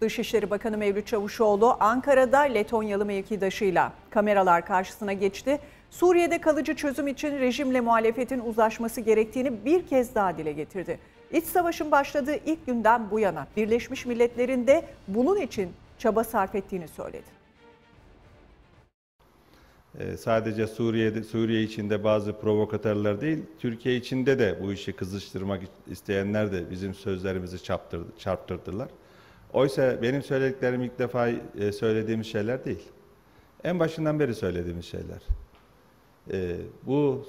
Dışişleri Bakanı Mevlüt Çavuşoğlu Ankara'da Letonyalı mevkidaşıyla kameralar karşısına geçti. Suriye'de kalıcı çözüm için rejimle muhalefetin uzlaşması gerektiğini bir kez daha dile getirdi. İç savaşın başladığı ilk günden bu yana Birleşmiş Milletler'in de bunun için çaba sarf ettiğini söyledi. Sadece Suriye içinde bazı provokatörler değil, Türkiye içinde de bu işi kızıştırmak isteyenler de bizim sözlerimizi çarptırdılar. Oysa benim söylediklerim ilk defa söylediğimiz şeyler değil. En başından beri söylediğimiz şeyler. Bu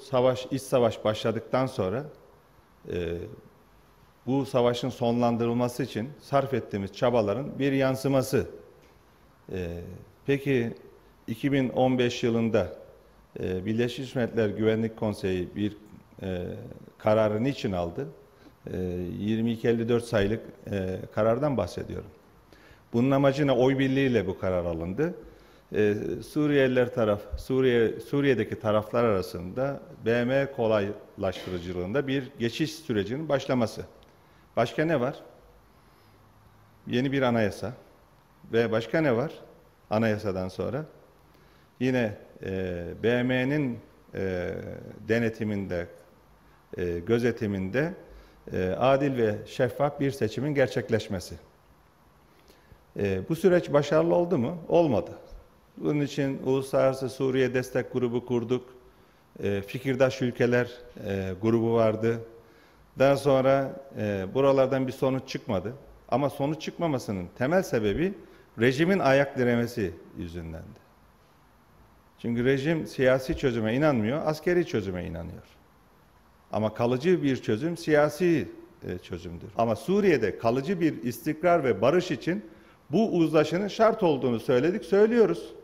iç savaş başladıktan sonra bu savaşın sonlandırılması için sarf ettiğimiz çabaların bir yansıması. Peki 2015 yılında Birleşmiş Milletler Güvenlik Konseyi bir kararı niçin aldı? 2254 sayılık karardan bahsediyorum. Bunun amacına oy birliğiyle bu karar alındı. Suriye'deki taraflar arasında BM kolaylaştırıcılığında bir geçiş sürecinin başlaması. Başka ne var? Yeni bir anayasa. Ve başka ne var? Anayasadan sonra yine BM'nin denetiminde, gözetiminde adil ve şeffaf bir seçimin gerçekleşmesi. Bu süreç başarılı oldu mu? Olmadı. Bunun için Uluslararası Suriye Destek Grubu kurduk. Fikirdaş ülkeler grubu vardı. Daha sonra buralardan bir sonuç çıkmadı. Ama sonuç çıkmamasının temel sebebi rejimin ayak diremesi yüzündendi. Çünkü rejim siyasi çözüme inanmıyor, askeri çözüme inanıyor. Ama kalıcı bir çözüm siyasi çözümdür. Ama Suriye'de kalıcı bir istikrar ve barış için bu uzlaşının şart olduğunu söyledik, söylüyoruz.